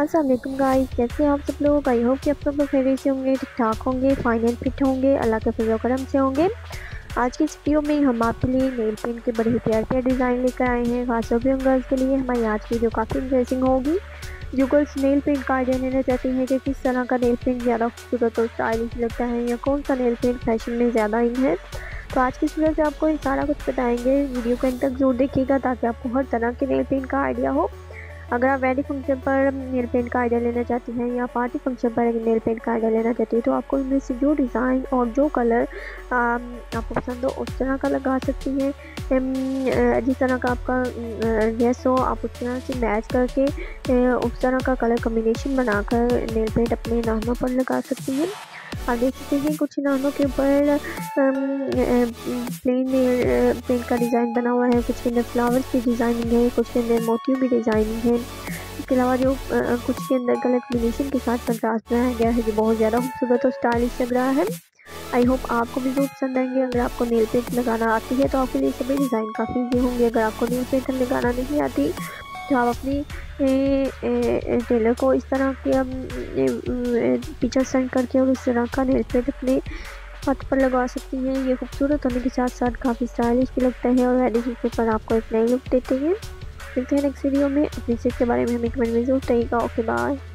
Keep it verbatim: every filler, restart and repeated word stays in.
अस्सलामुअलैकुम गाइस, कैसे हैं आप सब लोग। आई होप कि आप सब लोग खैरियत से होंगे, ठीक ठाक होंगे, फाइन एंड फिट होंगे, अल्लाह के फजल करम से होंगे। आज के इस वीडियो में हम आपके लिए नेल पेंट के बड़े ही प्यार प्यार डिज़ाइन लेकर आए हैं, खासतौर पर गर्ल्स के लिए। हमारी आज की वीडियो काफ़ी इंटरेस्टिंग होगी। जो गर्ल्स नेल पेंट का आइडिया लेना चाहती हैं कि किस तरह का नेल पेंट ज़्यादा खूबसूरत और स्टाइलिश लगता है या कौन सा नेल पेंट फैशन में ज़्यादा इन है, तो आज की इस वीडियो से आपको ये सारा कुछ बताएंगे। वीडियो को अंत तक जरूर देखिएगा ताकि आपको हर तरह के नेल पेंट का आइडिया हो। अगर आप वेडिंग फंक्शन पर नेल पेंट का आइडिया लेना चाहती हैं या पार्टी फंक्शन पर नेल पेंट का आइडिया लेना चाहती हैं, तो आपको इनमें से जो डिज़ाइन और जो कलर आपको पसंद हो उस तरह का लगा सकती हैं। जिस तरह का आपका ड्रेस हो आप उस तरह से मैच करके उस तरह का कलर कम्बिनेशन बनाकर नेल पेंट अपने नाखूनों पर लगा सकती हैं। आप देख सकते हैं कुछ नाखूनों के ऊपर प्लेन नेल पेंट का डिज़ाइन बना हुआ है, कुछ के अंदर फ्लावर्स की डिज़ाइनिंग है, कुछ के अंदर मोतियों की डिज़ाइनिंग है। इसके अलावा जो कुछ के अंदर कलर कॉम्बिनेशन के साथ कंट्रास्ट बनाया गया है जो बहुत ज़्यादा खूबसूरत और स्टाइलिश लग रहा है। आई होप आपको भी बहुत पसंद आएंगे। अगर आपको नेल पेंट लगाना आती है तो आपके लिए सभी डिज़ाइन काफ़ी ईजी होंगे। अगर आपको नेल पेंट लगाना नहीं आती तो आप अपनी टेलर को इस तरह के हम पिक्चर सेंड करके और इस तरह का नेल पेंट अपने हाथ पर लगा सकती हैं। ये खूबसूरत होने के साथ साथ काफ़ी स्टाइलिश भी लगते हैं और वेडिंग पर आपको एक नई लुक देते हैं। मिलते हैं नेक्स्ट वीडियो में। अपने चीज़ के बारे में हमें कमेंट में जरूर बताइएगा। Okay bye.